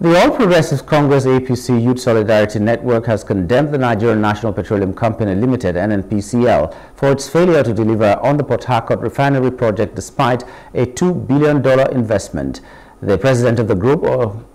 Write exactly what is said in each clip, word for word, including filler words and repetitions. The All Progressives Congress A P C Youth Solidarity Network has condemned the Nigerian National Petroleum Company Limited N N P C L for its failure to deliver on the Port Harcourt refinery project despite a two billion dollars investment. The president of the group,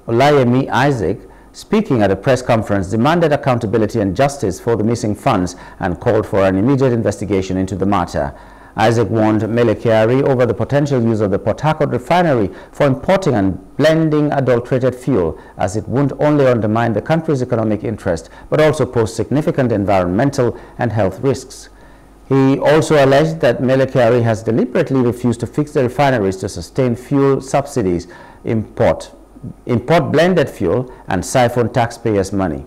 Olayemi Isaac, speaking at a press conference, demanded accountability and justice for the missing funds and called for an immediate investigation into the matter. Isaac warned Mele Kyari over the potential use of the Port Harcourt refinery for importing and blending adulterated fuel, as it wouldn't only undermine the country's economic interest but also pose significant environmental and health risks. He also alleged that Mele Kyari has deliberately refused to fix the refineries to sustain fuel subsidies, import, import blended fuel, and siphon taxpayers' money.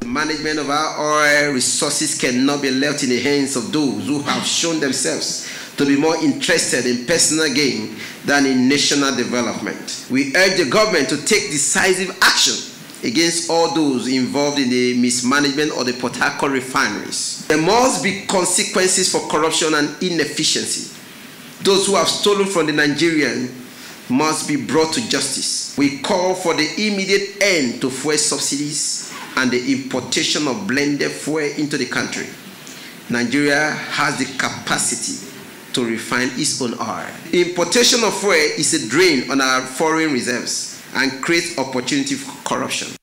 The management of our oil resources cannot be left in the hands of those who have shown themselves to be more interested in personal gain than in national development. We urge the government to take decisive action against all those involved in the mismanagement of the Port Harcourt refineries. There must be consequences for corruption and inefficiency. Those who have stolen from the Nigerians must be brought to justice. We call for the immediate end to fuel subsidies and the importation of blended fuel into the country. Nigeria has the capacity to refine its own oil. Importation of fuel is a drain on our foreign reserves and creates opportunity for corruption.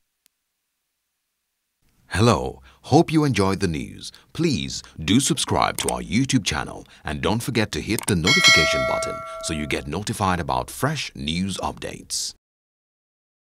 Hello, hope you enjoyed the news. Please do subscribe to our YouTube channel and don't forget to hit the notification button so you get notified about fresh news updates.